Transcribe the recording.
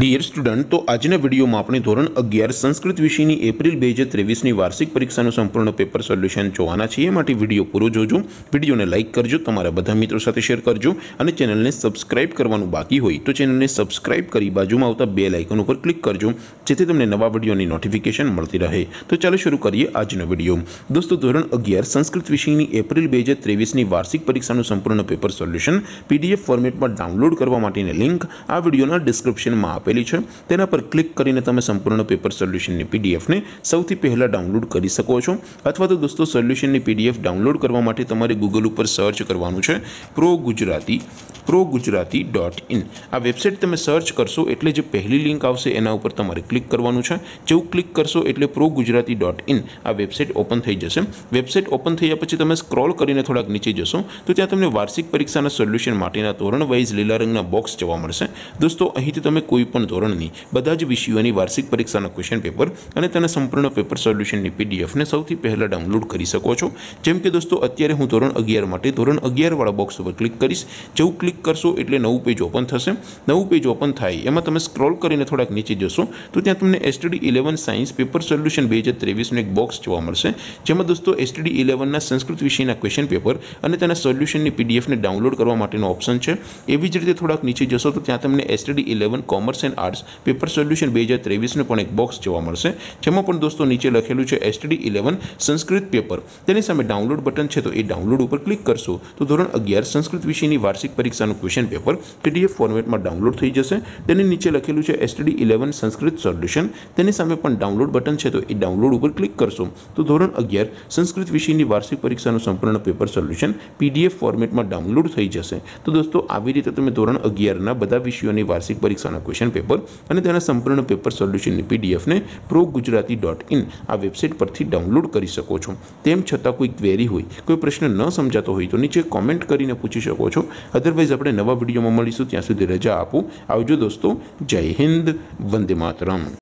Dear student, तो आज video में अपने धोरण 11 संस्कृत विषय की एप्रिल 2023 की वार्षिक परीक्षा संपूर्ण पेपर सोल्यूशन जोवाना छे। माटे विडियो पूरो जोजो, विडियो ने लाइक करजो, तमारा बधा मित्रों साथे शेर करजो अने चेनल ने सब्सक्राइब करवानुं बाकी होय तो चेनल ने सब्सक्राइब करी बाजुमां आवता बेल आइकन उपर क्लिक करजो, जेथी तमने नवा विडियोनी नोटिफिकेशन मळती रहे। तो चलो शुरू करिए आजनो विडियो। दोस्तों, धोरण 11 संस्कृत विषय की एप्रिल 2023 की वार्षिक परीक्षा संपूर्ण पेपर सोल्यूशन पीडीएफ फॉर्मेट में डाउनलॉड करवा माटेनी लिंक आ विडियोना डिस्क्रिप्शन में आपेली छे। तेना पर क्लिक करीने तमे संपूर्ण पेपर सोल्यूशन नी पीडीएफ ने सौथी पहेला डाउनलॉड करी सको छो। अथवा तो दोस्तों, सोल्यूशन नी पीडीएफ डाउनलॉड करवा माटे तमारे गूगल पर सर्च करवानुं छे pro gujarati.in। आ वेबसाइट तमे सर्च करशो एटले जे पहली लिंक आवशे एना उपर तमारे क्लिक करवानुं छे। जेवू क्लिक करशो एटले progujarati.in आ वेबसाइट ओपन थई जशे। वेबसाइट ओपन थया पछी तमे स्क्रॉल करीने थोड़ाक नीचे जशो तो त्यां तमने वार्षिक परीक्षाना सोल्यूशन माटेना धोरण वाइज लीला रंगना बॉक्स जोवा मळशे। दोस्तों, अहींथी तमे कोईपण धोरणनी बधा ज विषयोनी वार्षिक परीक्षाना क्वेश्चन पेपर अने तेना संपूर्ण पेपर सोल्यूशननी पीडीएफ ने सौथी पहेला डाउनलॉड करी सको छो। जेम के दोस्तों, अत्यारे हूँ धोरण 11 माटे धोरण 11 वाळा बॉक्स पर क्लिक करीश। जेवू क्लिक करशो एटले नवुं पेज ओपन थशे। नवुं पेज ओपन थाय एमां तमे स्क्रॉल करीने थोड़ाक नीचे जशो तो त्यां तमने एसटीडी 11 साइंस पेपर सोल्यूशन 2023 नो एक बॉक्स जोवा मळशे, जेमां दोस्तों एसटीडी 11 ना संस्कृत विषयना क्वेश्चन पेपर अने तेना सोल्यूशननी पीडीएफ ने डाउनलॉड करवा माटेनो ऑप्शन छे। एवी ज रीते थोड़ाक नीचे जशो तो त्यां तमने STD 11 commerce and arts paper solution 2023 नो पण एक बॉक्स जोवा मळशे, जेमां पण दोस्तों नीचे लखेलुं छे एसटीडी 11 संस्कृत पेपर। तेनी सामे डाउनलॉड बटन छे तो ए डाउनलॉड उपर क्लिक करशो तो धोरण 11 संस्कृत विषयनी वार्षिक परीक्षानुं क्वेश्चन पेपर पीडीएफ फॉर्मेटमां डाउनलॉड थई जशे। तेनी नीचे लखेलुं छे एसटीडी 11 संस्कृत सोल्यूशन, तेनी सामे पण डाउनलॉड बटन छे तो ए डाउनलॉड उपर क्लिक करशो तो धोरण 11 संस्कृत विषयनी वार्षिक परीक्षानुं संपूर्ण पेपर सोल्यूशन पीडीएफ फॉर्मेटमां डाउनलॉड थई जशे। तो दोस्तों, आवी रीते तमे धोरण 11 ना बधा विषयोनी वार्षिक परीक्षा क्वेश्चन पेपर और तेना संपूर्ण पेपर सोल्यूशन पीडीएफ ने progujarati.in आ वेबसाइट परथी डाउनलॉड करी सको छो। तेम छतां कोई क्वेरी होय, कोई प्रश्न न समजातो होय तो नीचे कॉमेंट करीने पूछी सको छो। अदरवाइज आपणे नवा विडियो में मळीशुं, त्यां सुधी रजा आपो। आवजो दोस्तों, जय हिंद, वंदे मातरम।